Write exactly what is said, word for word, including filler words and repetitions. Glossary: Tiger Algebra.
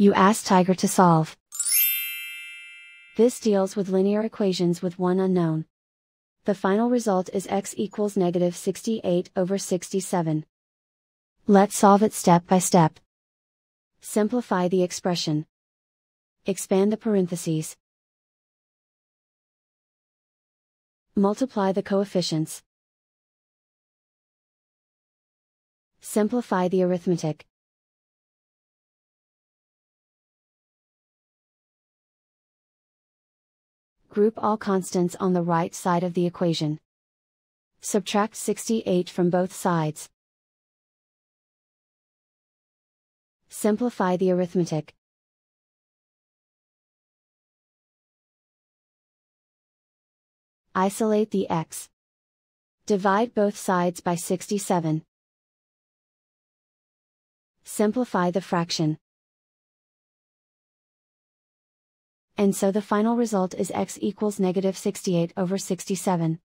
you ask Tiger to solve. This deals with linear equations with one unknown. The final result is x equals negative sixty-eight over sixty-seven. Let's solve it step by step. Simplify the expression. Expand the parentheses. Multiply the coefficients. Simplify the arithmetic. Group all constants on the right side of the equation. Subtract sixty-eight from both sides. Simplify the arithmetic. Isolate the x. Divide both sides by sixty-seven. Simplify the fraction. And so the final result is x equals negative sixty-eight over sixty-seven.